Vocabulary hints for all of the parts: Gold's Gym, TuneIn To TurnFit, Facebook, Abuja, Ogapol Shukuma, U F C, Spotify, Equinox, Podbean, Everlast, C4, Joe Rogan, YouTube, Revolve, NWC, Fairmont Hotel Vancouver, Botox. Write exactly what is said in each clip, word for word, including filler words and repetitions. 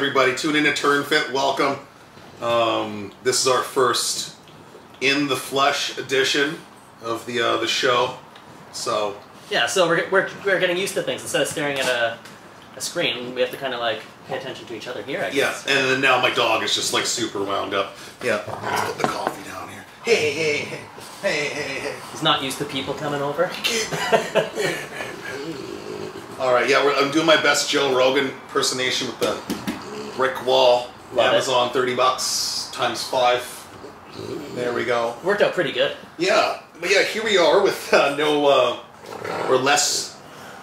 everybody. Tune in to TurnFit. Welcome. Um, this is our first in the flesh edition of the uh, the show. So yeah, so we're we're we're getting used to things instead of staring at a a screen. We have to kind of like pay attention to each other here. I guess. Yeah, and then now my dog is just like super wound up. Yeah, let's put the coffee down here. Hey, hey, hey, hey, hey, hey. He's not used to people coming over. All right, yeah, we're, I'm doing my best Joe Rogan impersonation with the brick wall. Love Amazon, it. thirty bucks times five. There we go. Worked out pretty good. Yeah, but yeah, here we are with uh, no uh, or less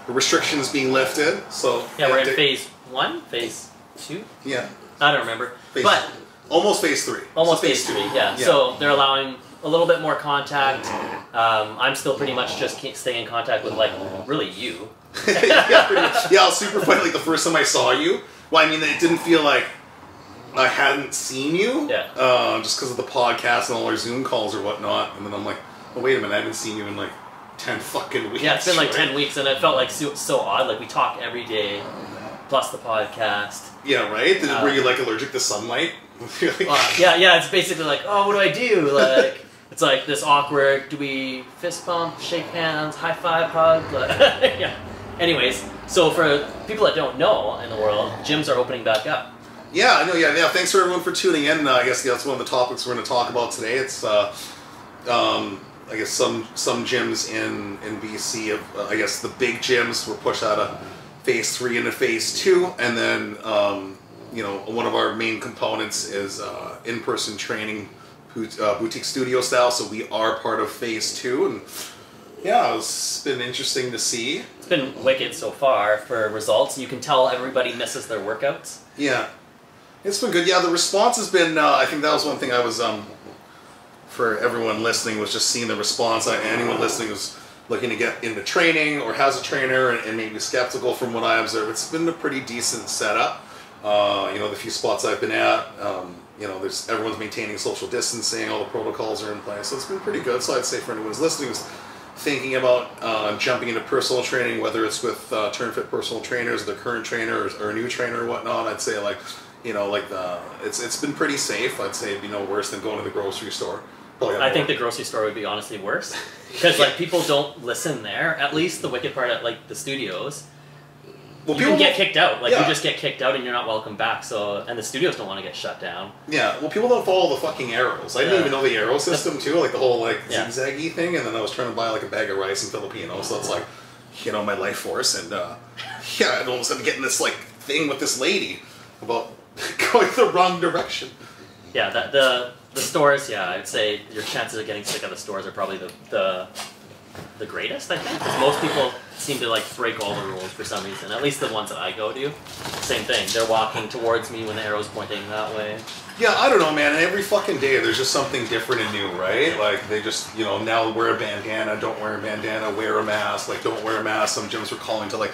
restrictions being lifted. So yeah, we're in phase one, phase two. Yeah, I don't remember, phase but two. almost phase three. Almost so phase, phase three. Yeah. yeah. So they're allowing a little bit more contact. Um, I'm still pretty much just staying in contact with like really you. yeah, pretty much. Yeah, I was super funny. Like the first time I saw you, well, I mean, it didn't feel like I hadn't seen you. Yeah. Uh, just because of the podcast and all our Zoom calls or whatnot, and then I'm like, oh wait a minute, I haven't seen you in like ten fucking weeks. Yeah, it's been like right? ten weeks, and it felt like so, so odd. Like we talk every day, plus the podcast. Yeah, right. Did, um, were you like allergic to sunlight? uh, yeah, yeah. It's basically like, oh, what do I do? Like. It's like this awkward, do we fist bump, shake hands, high five, hug? yeah. Anyways, so for people that don't know in the world, gyms are opening back up. Yeah, I know, yeah, yeah. Thanks for everyone for tuning in. Uh, I guess yeah, that's one of the topics we're going to talk about today. It's, uh, um, I guess, some some gyms in, in B C, have, uh, I guess the big gyms were pushed out of phase three into phase two. And then, um, you know, one of our main components is uh, in-person training. Uh, boutique studio style, so we are part of phase two, and yeah, it's been interesting to see. It's been wicked so far for results. You can tell everybody misses their workouts. Yeah, it's been good. Yeah, the response has been. Uh, I think that was one thing I was um for everyone listening was just seeing the response. I, anyone listening who's looking to get into training or has a trainer and, and maybe skeptical, from what I observe, it's been a pretty decent setup. Uh, you know, the few spots I've been at. Um, You know, there's everyone's maintaining social distancing. All the protocols are in place, so it's been pretty good. So I'd say for anyone who's listening, who's thinking about uh, jumping into personal training, whether it's with uh, TurnFit personal trainers, their current trainer, or, or a new trainer or whatnot, I'd say like, you know, like the it's it's been pretty safe. I'd say it'd be no worse than going to the grocery store. Probably I think the grocery store would be honestly worse because like people don't listen there. At least the wicked part at like the studios. Well, you people can get kicked out. Like, yeah. You just get kicked out and you're not welcome back, so... And the studios don't want to get shut down. Yeah, well, people don't follow the fucking arrows. I yeah. didn't even know the arrow system, too. Like, the whole, like, yeah. zigzag-y thing. And then I was trying to buy, like, a bag of rice in Filipino. So it's, like, you know, my life force. And, uh... yeah, I almost had to get in this, like, thing with this lady about going the wrong direction. Yeah, that, the the stores, yeah, I'd say your chances of getting sick at the stores are probably the... the the greatest, I think, because most people seem to like break all the rules for some reason, at least the ones that I go to. Same thing, they're walking towards me when the arrow's pointing that way. Yeah, I don't know, man, every fucking day there's just something different and new, right? Like, they just, you know, now wear a bandana, don't wear a bandana, wear a mask, like, don't wear a mask. Some gyms were calling to, like,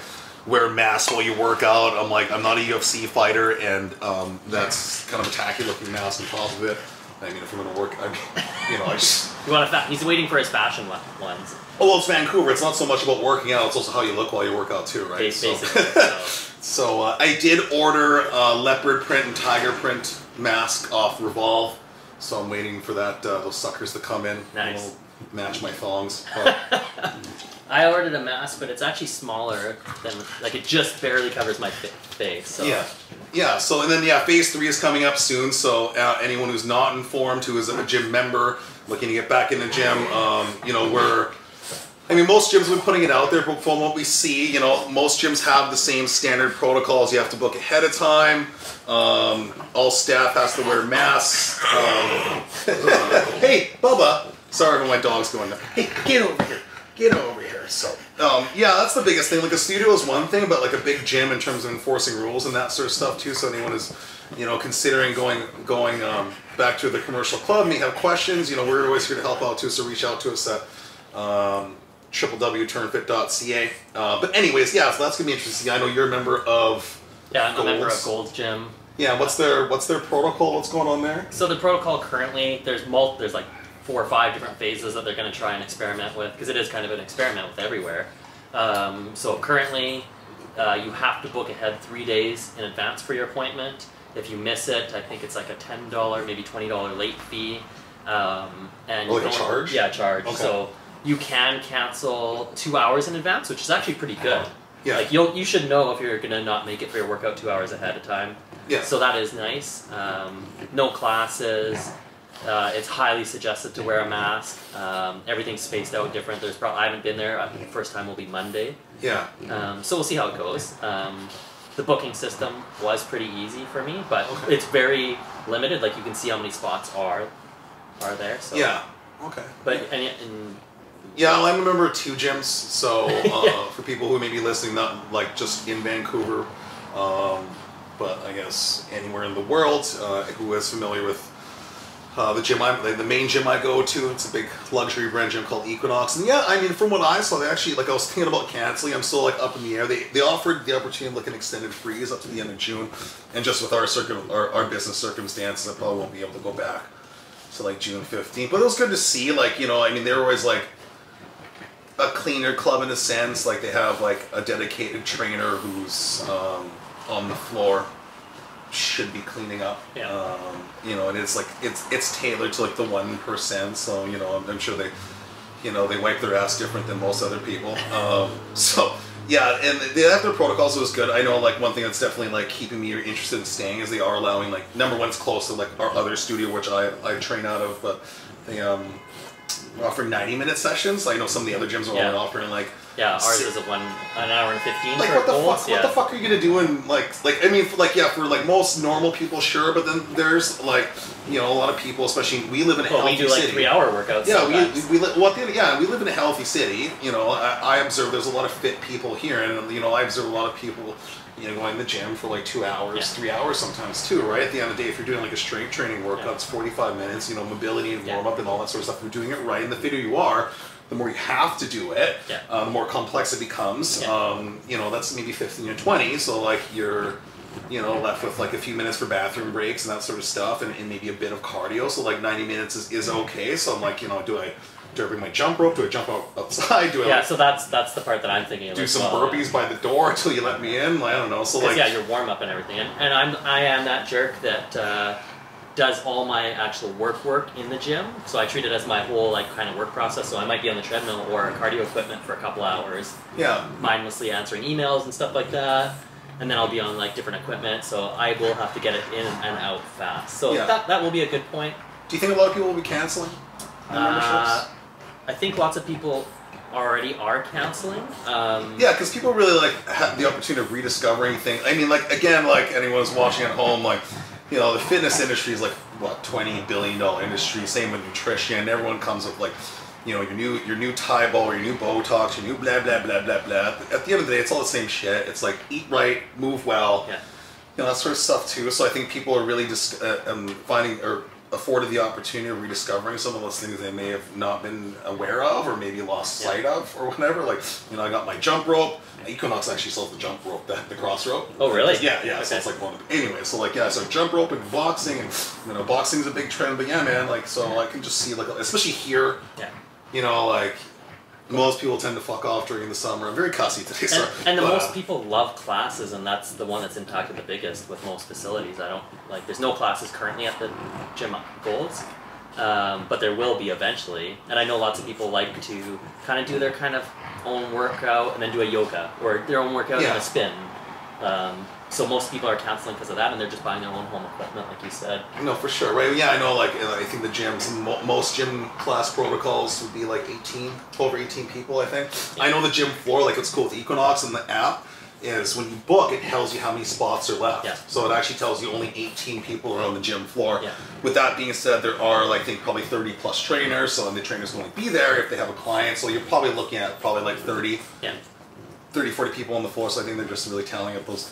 wear a mask while you work out. I'm like, I'm not a U F C fighter, and um, that's kind of a tacky looking mask on top of it. I mean, if I'm going to work, I mean, you know, I just... you want a fa he's waiting for his fashion ones. Oh, well, it's Vancouver. It's not so much about working out. It's also how you look while you work out, too, right? Basically, so, so uh, I did order uh, leopard print and tiger print mask off Revolve. So I'm waiting for that uh, those suckers to come in. Nice. It'll match my thongs. I ordered a mask, but it's actually smaller than... Like, it just barely covers my face, so... Yeah. Yeah, so, and then, yeah, phase three is coming up soon, so uh, anyone who's not informed, who is a gym member, looking to get back in the gym, um, you know, we're, I mean, most gyms have been putting it out there, but from what we see, you know, most gyms have the same standard protocols. You have to book ahead of time, um, all staff has to wear masks, um, hey, Bubba, sorry when my dog's going there, hey, get over here, get over here, so. Um, yeah, that's the biggest thing. Like, a studio is one thing, but, like, a big gym in terms of enforcing rules and that sort of stuff, too. So anyone is, you know, considering going going um, back to the commercial club, may have questions. You know, we're always here to help out, too, so reach out to us at um, w w w dot turnfit dot c a. Uh, but anyways, yeah, so that's going to be interesting. I know you're a member of Yeah, I'm Gold's. a member of Gold's Gym. Yeah, what's their, what's their protocol? What's going on there? So the protocol currently, there's, mul there's like... four or five different phases that they're going to try and experiment with, because it is kind of an experiment with everywhere. Um, so currently, Uh, you have to book ahead three days in advance for your appointment. If you miss it, I think it's like a ten dollar, maybe twenty dollar late fee. Um, and oh, you like a charge? Yeah, charge. Okay. So you can cancel two hours in advance, which is actually pretty good. Yeah. Like you'll, you should know if you're going to not make it for your workout two hours ahead of time. Yeah. So that is nice. Um, no classes. Uh, it's highly suggested to wear a mask. Um, everything's spaced out different. There's probably I haven't been there. I think the first time will be Monday. Yeah. Um, so we'll see how it goes. Um, the booking system was pretty easy for me, but okay. It's very limited. Like you can see how many spots are are there. So. Yeah. Okay. But yeah. and. and Yeah, well, I'm a member of two gyms, so uh, yeah. For people who may be listening, not like just in Vancouver, um, but I guess anywhere in the world, uh, who is familiar with uh, the gym, I, the main gym I go to, it's a big luxury brand gym called Equinox. And yeah, I mean, from what I saw, they actually, like I was thinking about canceling, I'm still like up in the air. They, they offered the opportunity of like an extended freeze up to the end of June, and just with our, circum our, our business circumstances, I probably won't be able to go back to like June fifteenth. But it was good to see, like, you know, I mean, they were always like, a cleaner club in a sense, like they have like a dedicated trainer who's um, on the floor, should be cleaning up. Yeah. Um, you know, and it's like it's it's tailored to like the one percent. So you know, I'm, I'm sure they, you know, they wipe their ass different than most other people. Um, so yeah, and they have their protocols. It was good. I know like one thing that's definitely like keeping me interested in staying is they are allowing like number one's close to like our other studio, which I I train out of, but they um. offer ninety minute sessions. I know some of the other gyms are yeah. only offering like yeah ours six, is a one an hour and fifteen. Like what the goals? fuck? Yeah. What the fuck are you gonna do in like like I mean like yeah for like most normal people sure, but then there's like you know a lot of people, especially we live in a well, healthy we do like city. three hour workouts. Yeah, sometimes. we we, we well, yeah we live in a healthy city. You know I, I observe there's a lot of fit people here, and you know I observe a lot of people you know going to the gym for like two hours, yeah. three hours sometimes too. Right at the end of the day, if you're doing like a strength training workout, yeah. it's forty-five minutes. You know mobility and yeah. warm up and all that sort of stuff. You're doing it right. And the fitter you are, the more you have to do it, yeah. uh, the more complex it becomes. Yeah. Um, you know, that's maybe fifteen or twenty, so like you're, you know, left with like a few minutes for bathroom breaks and that sort of stuff, and, and maybe a bit of cardio, so like ninety minutes is, is okay. So I'm like, you know, do I, do I bring my jump rope? Do I jump out, outside? Do I yeah, like, so that's that's the part that I'm thinking of. Do some well, burpees yeah. by the door until you let me in? I don't know, so like... yeah, your warm up and everything, and, and I'm, I am that jerk that... Uh, does all my actual work work in the gym. So I treat it as my whole like kind of work process. So I might be on the treadmill or cardio equipment for a couple hours. Yeah. Mindlessly answering emails and stuff like that. And then I'll be on like different equipment. So I will have to get it in and out fast. So yeah. that, that will be a good point. Do you think a lot of people will be canceling on memberships? Uh, I think lots of people already are canceling. Um, yeah, because people really like have the opportunity of rediscovering things. I mean, like again, like anyone's watching at home, like, you know, the fitness industry is like what twenty billion dollar industry. Same with nutrition. Everyone comes with like, you know, your new your new Thai ball, your new Botox, your new blah blah blah blah blah. At the end of the day, it's all the same shit. It's like eat right, move well, yeah. you know, that sort of stuff too. So I think people are really just uh, um, finding or afforded the opportunity of rediscovering some of those things they may have not been aware of or maybe lost sight yeah. of or whatever. Like, you know, I got my jump rope. Equinox actually sells the jump rope, the, the cross rope. Oh, really? Yeah, yeah. Okay. So it's like one of the, anyway, so like, yeah, so jump rope and boxing, and, you know, boxing's a big trend, but yeah, man, like, so yeah. I can just see, like, especially here, yeah. you know, like, most people tend to fuck off during the summer. I'm very cussy today, sorry. And, and the but, most uh, people love classes, and that's the one that's impacted the biggest with most facilities. I don't, like, there's no classes currently at the gym Gold's, um, but there will be eventually. And I know lots of people like to kind of do their kind of own workout and then do a yoga, or their own workout yeah. and a spin. Um, so most people are canceling because of that, and they're just buying their own home equipment, like you said. No, for sure, right? Yeah, I know, like, I think the gyms, most gym class protocols would be like eighteen, twelve or eighteen people, I think. Yeah. I know the gym floor, like, it's cool with Equinox and the app, is when you book, it tells you how many spots are left. Yeah. So it actually tells you only eighteen people are on the gym floor. Yeah. With that being said, there are, like, I think probably thirty plus trainers, so the trainers will only be there if they have a client, so you're probably looking at probably like thirty. Yeah. thirty, forty people on the floor, so I think they're just really tallying up those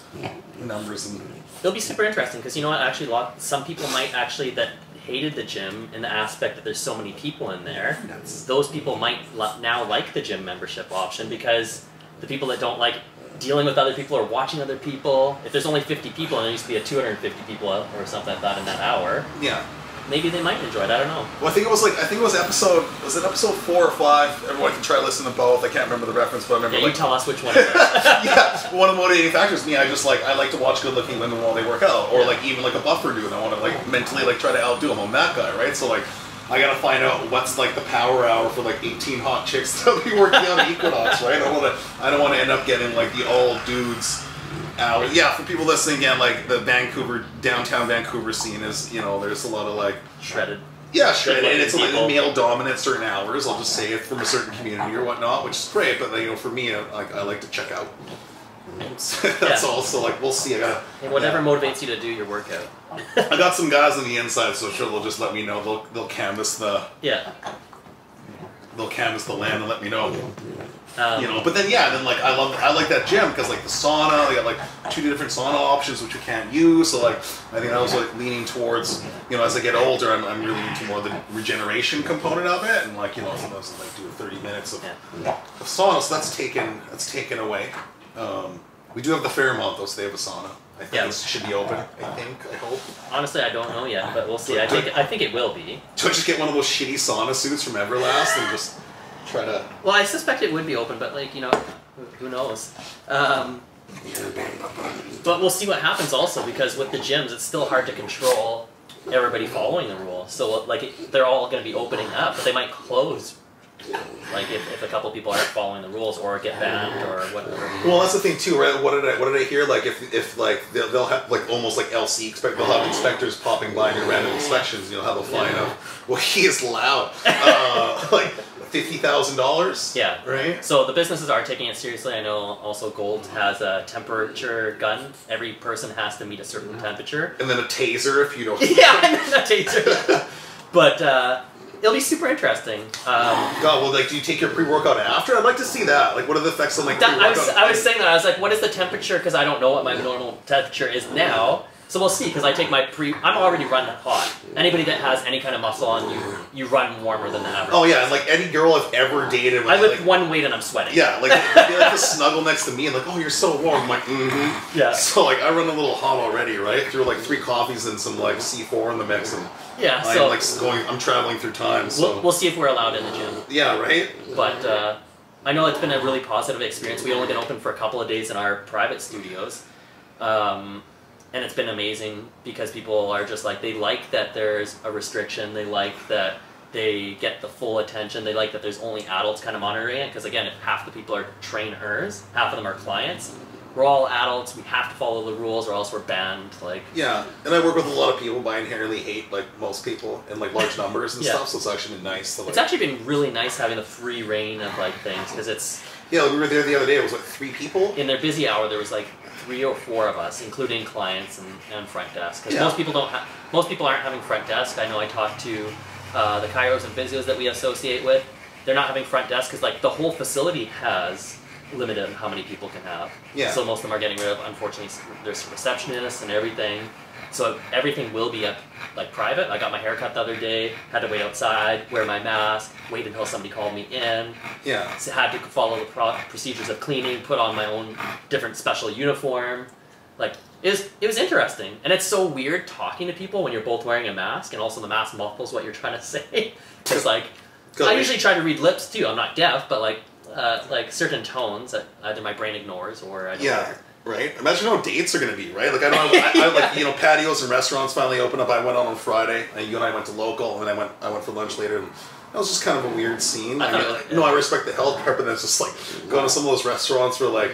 numbers. And it'll be super interesting, because you know what, actually, some people might actually, that hated the gym in the aspect that there's so many people in there, Nuts. those people might now like the gym membership option, because the people that don't like dealing with other people or watching other people, if there's only fifty people and there used to be a two hundred fifty people or something like that in that hour, yeah. maybe they might enjoy it. I don't know. Well, I think it was like I think it was episode was it episode four or five? Everyone can try to listen to both. I can't remember the reference, but I remember. Yeah, like, you tell us which one. Yeah, one of the motivating factors. Me, I just like I like to watch good-looking women while they work out, or yeah. like even like a buffer dude. I want to like mentally like try to outdo them. I'm that guy, right? So like. I gotta find out what's like the power hour for like eighteen hot chicks that be working on Equinox, right? I don't want to. I don't want to end up getting like the all dudes hour. Yeah, for people listening, again, like the Vancouver downtown Vancouver scene is, you know, there's a lot of like shredded. Yeah, shredded, and it's like male dominant certain hours. I'll just say it from a certain community or whatnot, which is great. But you know, for me, I, like I like to check out. That's yeah. also like we'll see. I gotta, hey, whatever yeah. motivates you to do your workout. I got some guys on the inside, so sure they'll just let me know. They'll they'll canvas the yeah. They'll canvas the land and let me know. Um, you know, but then yeah, then like I love I like that gym because like the sauna, they got like two different sauna options which you can't use. So like I think I was like leaning towards, you know, as I get older, I'm I'm really into more the regeneration component of it, and like you know sometimes I like do thirty minutes of, yeah. of sauna. So that's taken that's taken away. Um, we do have the Fairmont though, so they have a sauna. I think yeah. it should be open, I think, I hope. Honestly, I don't know yet, but we'll see. Do, I, do, think, I think it will be. Do I just get one of those shitty sauna suits from Everlast and just try to... Well, I suspect it would be open, but, like, you know, who knows? Um, but we'll see what happens also, because with the gyms, it's still hard to control everybody following the rule. So, like, it, they're all going to be opening up, but they might close... Like if, if a couple people aren't following the rules or get banned or whatever. Well, that's the thing too, right? What did I what did I hear? Like if if like they'll, they'll have like almost like L C expect they'll have inspectors popping by and do random inspections. You know how they'll fly yeah. up. Well, he is loud. Uh, like fifty thousand dollars. Yeah. Right. So the businesses are taking it seriously. I know also Gold has a temperature gun. Every person has to meet a certain temperature. And then a taser if you don't. Yeah, and then a taser. But. Uh, It'll be super interesting. Um, God, well, like, do you take your pre-workout after? I'd like to see that. Like, what are the effects on, like, pre-workout? I was, I was saying that. I was like, what is the temperature? Because I don't know what my normal temperature is now. So we'll see, because I take my pre... I'm already running hot. Anybody that has any kind of muscle on you, you run warmer than the average. Oh, yeah, and, like, any girl I've ever dated... I lift like, one weight and I'm sweating. Yeah, like, they like to snuggle next to me and, like, oh, you're so warm. I'm like, mm-hmm. Yeah. So, like, I run a little hot already, right? Through, like, three coffees and some, like, C four in the mix and... Yeah, so I'm like going. I'm traveling through time. So we'll, we'll see if we're allowed in the gym. Yeah, right. But uh, I know it's been a really positive experience. We only been open for a couple of days in our private studios, um, and it's been amazing because people are just like they like that there's a restriction. They like that they get the full attention. They like that there's only adults kind of monitoring it because again, if half the people are trainers, half of them are clients. We're all adults, we have to follow the rules or else we're banned, like... Yeah, and I work with a lot of people, but I inherently hate, like, most people in, like, large numbers and yeah. stuff, so it's actually been nice. To, like... It's actually been really nice having the free reign of, like, things, because it's... Yeah, like, we were there the other day, it was, like, three people? In their busy hour, there was, like, three or four of us, including clients and, and front desk, because yeah. most people don't have... Most people aren't having front desk. I know I talked to uh, the chiros and physios that we associate with. They're not having front desk, because, like, the whole facility has... limited on how many people can have. Yeah. So most of them are getting rid of, unfortunately, there's receptionists and everything. So everything will be at, like, private. I got my haircut the other day, had to wait outside, wear my mask, wait until somebody called me in. Yeah. So had to follow the pro procedures of cleaning, put on my own different special uniform. Like, it was, it was interesting. And it's so weird talking to people when you're both wearing a mask and also the mask muffles what you're trying to say. It's like, I usually try to read lips too. I'm not deaf, but like, Uh, like certain tones that either my brain ignores or I don't yeah, care. Right. Imagine how dates are going to be, right? Like I don't, have, I, I like you know patios and restaurants finally open up. I went on on Friday, and you and I went to local, and then I went I went for lunch later. And that was just kind of a weird scene. I, I mean, it, yeah. no, I respect the health part, but then it's just like going to some of those restaurants where like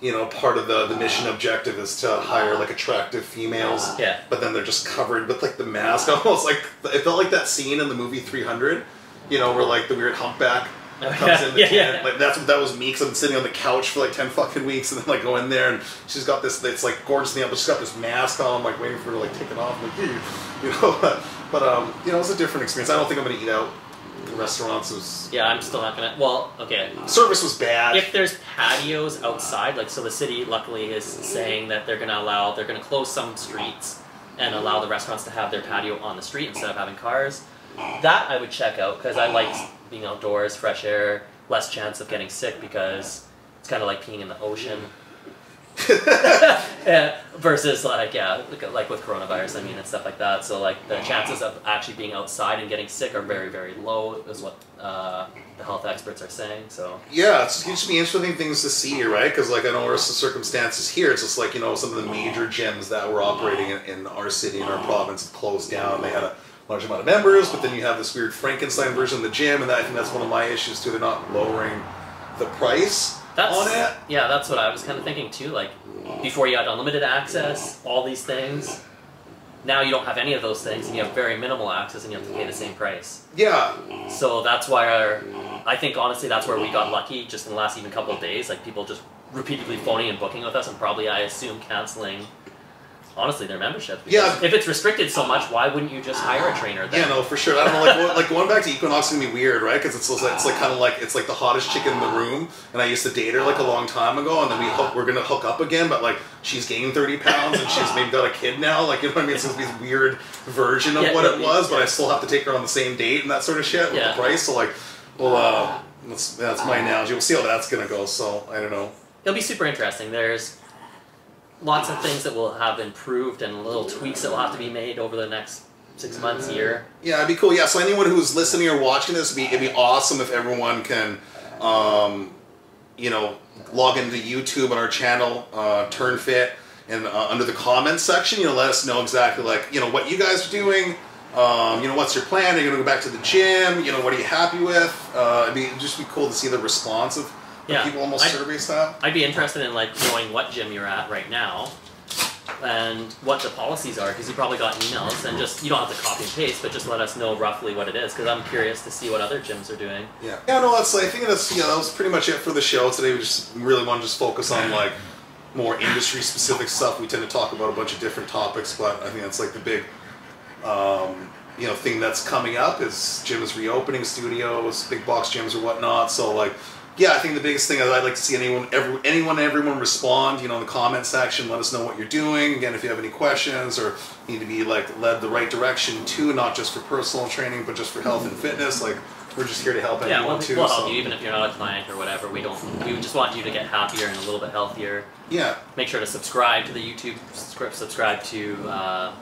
you know part of the the mission objective is to hire like attractive females. Yeah. But then they're just covered with like the mask. Almost like it felt like that scene in the movie three hundred. You know, where like the weird humpback. Comes yeah, in the yeah, can. Yeah. Like that's that was me because I'm sitting on the couch for like ten fucking weeks and then like go in there and she's got this it's like gorgeous nail, but she's got this mask on like waiting for her to like take it off like you know but, but um you know it's a different experience. I don't think I'm gonna eat out. The restaurants was yeah I'm still not gonna well okay service was bad. If there's patios outside like so the city luckily is saying that they're gonna allow they're gonna close some streets and allow the restaurants to have their patio on the street instead of having cars. That I would check out because I like being outdoors, fresh air, less chance of getting sick because it's kind of like peeing in the ocean. Yeah, versus like yeah, like with coronavirus, I mean, and stuff like that. So like the chances of actually being outside and getting sick are very, very low, is what uh, the health experts are saying. So yeah, it's just be interesting things to see here, right? Because like I know where's the circumstances here. It's just like, you know, some of the major gyms that were operating in, in our city and our province closed down. They had a large amount of members, but then you have this weird Frankenstein version of the gym, and that, I think that's one of my issues too. They're not lowering the price. That's, on it. Yeah, that's what I was kind of thinking too. Like, before you had unlimited access, all these things. Now you don't have any of those things, and you have very minimal access, and you have to pay the same price. Yeah. So that's why our, I think honestly that's where we got lucky just in the last even couple of days. Like, people just repeatedly phoning and booking with us, and probably, I assume, canceling, honestly, their membership. Yeah. If it's restricted so much, why wouldn't you just hire a trainer then? Yeah, no, for sure. I don't know, like, well, like going back to Equinox is going to be weird, right? Because it's, like, it's like kind of like, it's like the hottest chick in the room, and I used to date her like a long time ago, and then we hook, we're going to hook up again, but like she's gained thirty pounds, and she's maybe got a kid now, like, you know what I mean? It's going to be this weird version of yeah, what it was, yeah. But I still have to take her on the same date and that sort of shit with yeah. the price, so like, well, uh, that's, that's my analogy. We'll see how that's going to go, so I don't know. It'll be super interesting. There's lots of things that will have improved and little tweaks that will have to be made over the next six months, year. Yeah, it'd be cool. Yeah, so anyone who's listening or watching this, it'd be, it'd be awesome if everyone can, um, you know, log into YouTube on our channel, uh, TurnFit, and uh, under the comments section, you know, let us know exactly, like, you know, what you guys are doing. Um, you know, what's your plan? Are you going to go back to the gym? You know, what are you happy with? Uh, it'd be it'd just be cool to see the response of. Like, yeah, people almost I'd, survey style. I'd be interested in like knowing what gym you're at right now, and what the policies are, because you probably got emails, and just you don't have to copy and paste, but just let us know roughly what it is, because I'm curious to see what other gyms are doing. Yeah, yeah, no, that's I think that's yeah, that was pretty much it for the show today. We just really want to just focus on like more industry specific stuff. We tend to talk about a bunch of different topics, but I think that's like the big um, you know thing that's coming up is gyms reopening, studios, big box gyms or whatnot. So like. Yeah, I think the biggest thing is I'd like to see anyone, every, anyone, everyone respond. You know, in the comment section, let us know what you're doing. Again, if you have any questions or need to be like led the right direction to, not just for personal training, but just for health and fitness. Like, we're just here to help anyone yeah, we'll, too. We'll help so. you, even if you're not a client or whatever. We don't. We just want you to get happier and a little bit healthier. Yeah. Make sure to subscribe to the YouTube. Subscribe to uh,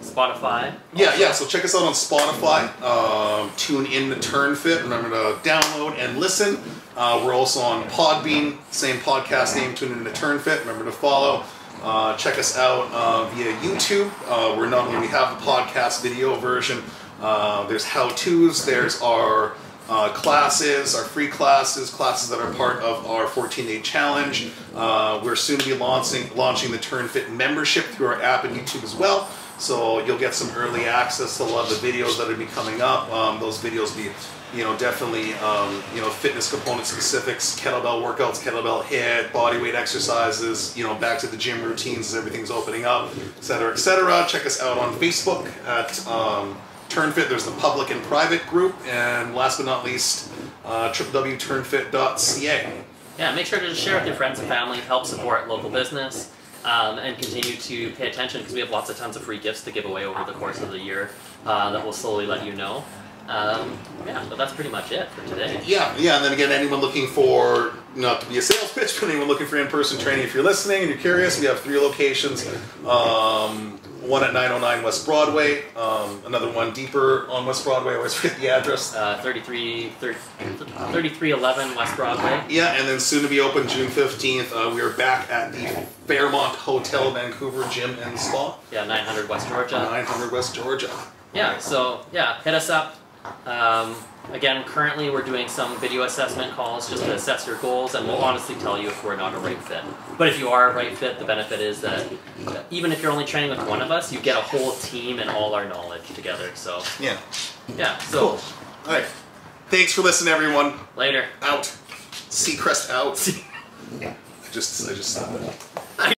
Spotify. Also. Yeah, yeah. So check us out on Spotify. Um, tune in to TurnFit. Remember to download and listen. Uh, we're also on Podbean, same podcast name, TuneIn To TurnFit. Remember to follow. Uh, check us out uh, via YouTube. Uh, we're not only we have the podcast video version. Uh, there's how-tos. There's our uh, classes, our free classes, classes that are part of our fourteen day challenge. Uh, we're soon to be launching launching the TurnFit membership through our app and YouTube as well. So you'll get some early access to a lot of the videos that will be coming up. Um, those videos will be. You know, definitely, um, you know, fitness component specifics, kettlebell workouts, kettlebell hit, bodyweight exercises, you know, back to the gym routines as everything's opening up, et cetera, et cetera. Check us out on Facebook at um, TurnFit. There's the public and private group. And last but not least, uh, w w w dot turnfit dot c a. Yeah, make sure to just share with your friends and family, help support local business, um, and continue to pay attention because we have lots of tons of free gifts to give away over the course of the year uh, that will slowly let you know. Um, yeah, but that's pretty much it for today. Yeah, yeah, and then again, anyone looking for, not to be a sales pitch, but anyone looking for in-person training, if you're listening and you're curious, we have three locations. Um, one at nine oh nine West Broadway, um, another one deeper on West Broadway, I always forget the address. Uh, thirty-three eleven West Broadway. Yeah, and then soon to be open June fifteenth, uh, we are back at the Fairmont Hotel Vancouver Gym and Spa. Yeah, nine hundred West Georgia. nine hundred West Georgia. Yeah, so, yeah, hit us up. Um, again, currently we're doing some video assessment calls just to assess your goals, and we'll honestly tell you if we're not a right fit. But if you are a right fit, the benefit is that even if you're only training with one of us, you get a whole team and all our knowledge together. So yeah, yeah. So cool. All right. Thanks for listening, everyone. Later. Out. Seacrest out. I just I just stopped it.